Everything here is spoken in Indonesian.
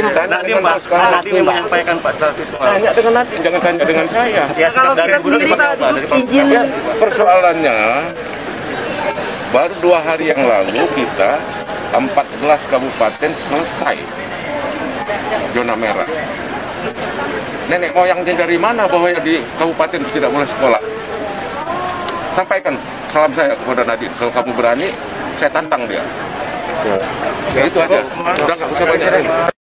Nadiem menyampaikan Pak Sarif. Tanya dengan Nadiem, jangan tanya dengan saya. Ya, kalau dari sendiri Pak, izin. Persoalannya, baru 2 hari yang lalu kita 14 kabupaten selesai zona merah. Nenek moyangnya dari mana bahwa di kabupaten tidak boleh sekolah? Sampaikan salam saya kepada Nadiem, kalau kamu berani, saya tantang dia. Ya, itu aja. Udah nggak usah banyak.